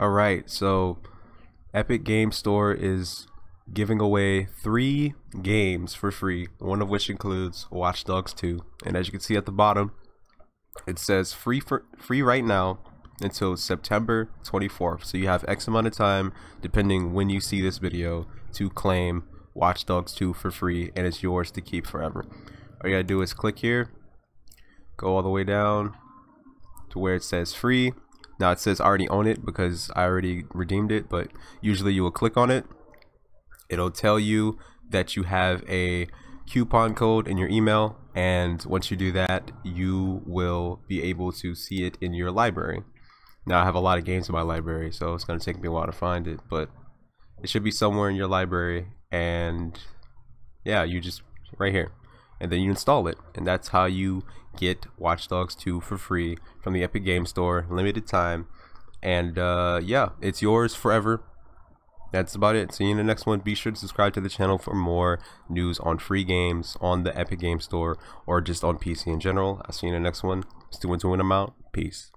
Alright, so Epic Games Store is giving away 3 games for free, one of which includes Watch Dogs 2. And as you can see at the bottom, it says free right now until September 24th. So you have X amount of time, depending when you see this video, to claim Watch Dogs 2 for free, and it's yours to keep forever. All you gotta do is click here, go all the way down to where it says free. Now it says I already own it because I already redeemed it, but usually you will click on it. It'll tell you that you have a coupon code in your email, and once you do that, you will be able to see it in your library. Now I have a lot of games in my library, so it's gonna take me a while to find it, but it should be somewhere in your library. And yeah, you just right here, and then you install it, and that's how you get Watch Dogs 2 for free from the Epic Games Store, limited time. And yeah, it's yours forever. That's about it. See you in the next one. Be sure to subscribe to the channel for more news on free games on the Epic Games Store or just on PC in general. I'll see you in the next one. Stay tuned. I'm out. Peace.